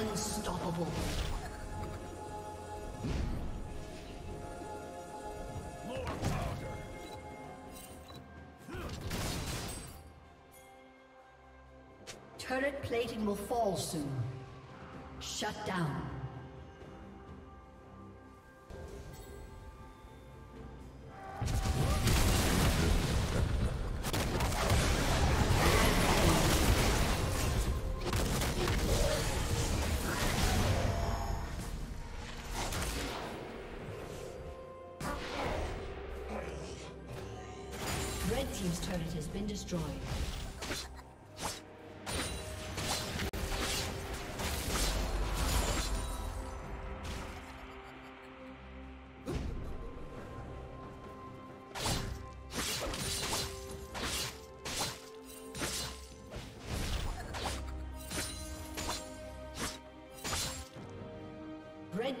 Unstoppable. Turret plating will fall soon. Shut down. Team's turret has been destroyed. Red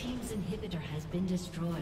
team's inhibitor has been destroyed.